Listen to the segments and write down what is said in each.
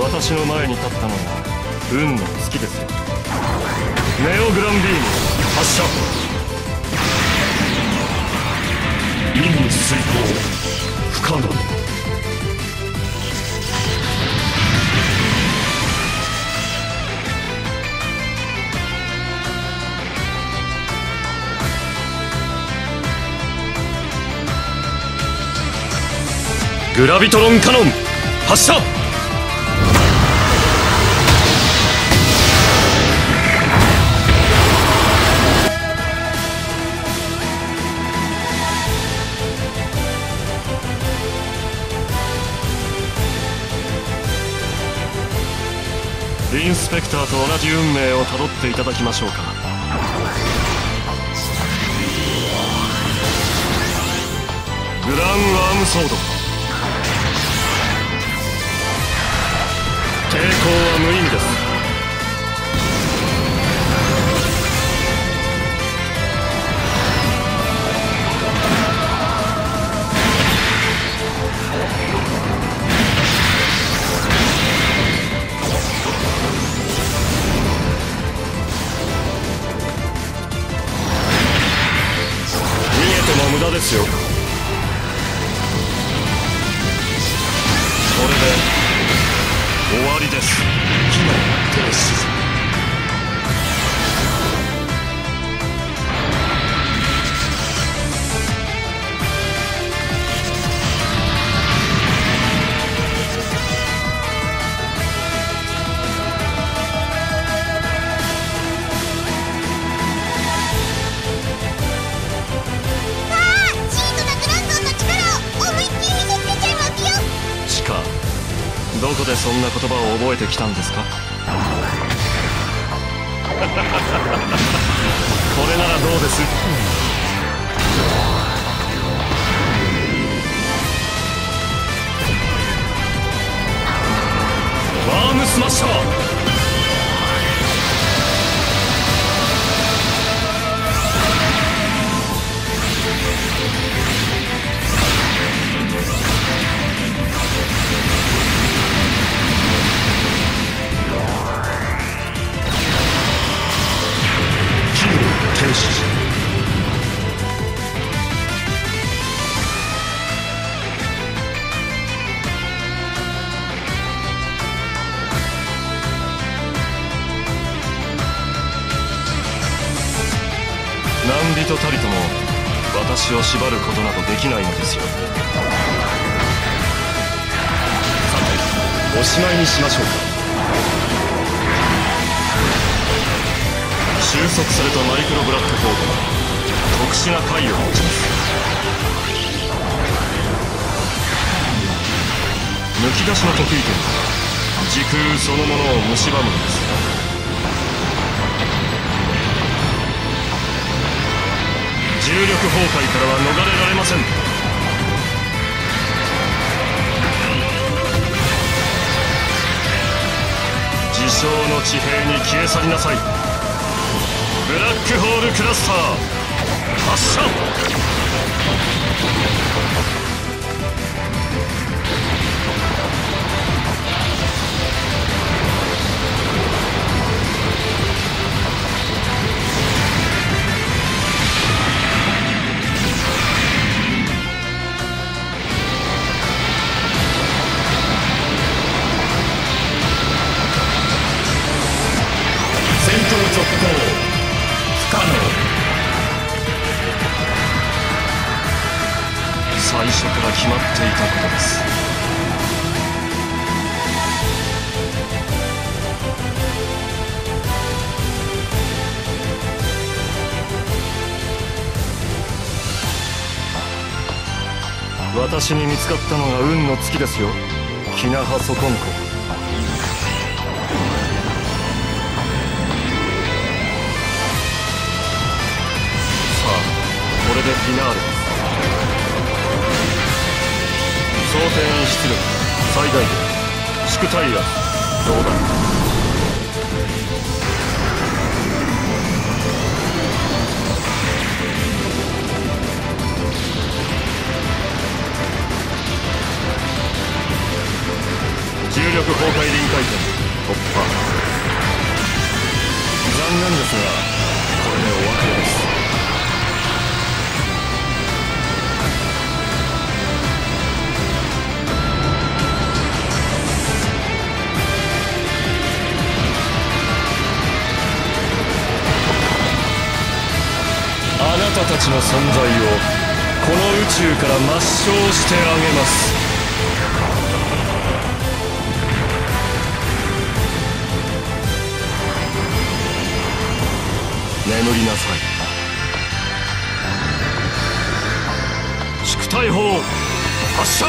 私の前に立ったのが運の月ですよ。ネオグランビーム発射。運水光不可能。グラビトロンカノン発射。インスペクターと同じ運命をたどっていただきましょうか。グランアームソード。抵抗は無意味です。無駄ですよ。これで終わりです。機能停止。どこでそんな言葉を覚えてきたんですか？これならどうです？ワームスマッシャー。何人たりとも私を縛ることなどできないのですよ。さておしまいにしましょうか。収束されたマイクロブラックホールは特殊な回を持ちます。抜き出しの得意点は時空そのものを蝕むのです。重力崩壊からは逃れられません。自称の地平に消え去りなさい。ブラックホールクラスター発射。不可能。最初から決まっていたことです。私に見つかったのが運の月ですよ。キナハソコンコ。これでフィナーレ。装填出力最大限。宿体がどうだ。重力崩壊臨界点突破。残念ですがこれでお別れです。あなたたちの存在をこの宇宙から抹消してあげます。眠りなさい。宿体砲発射。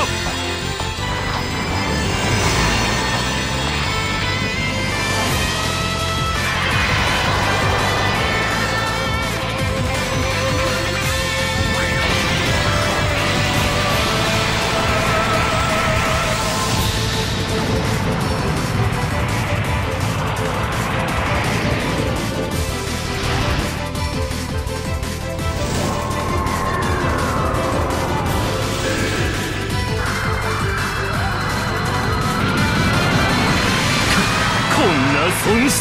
損失。